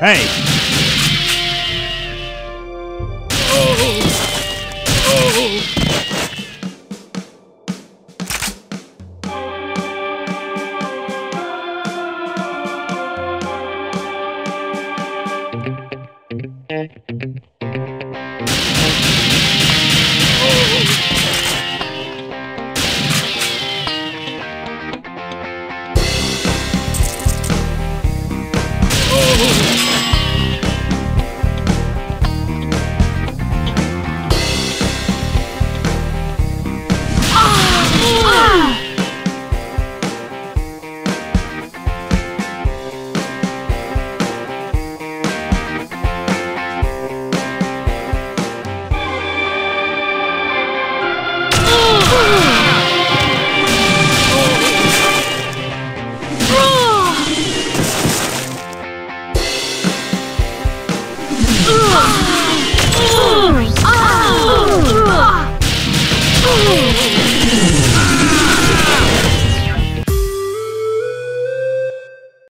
Hey!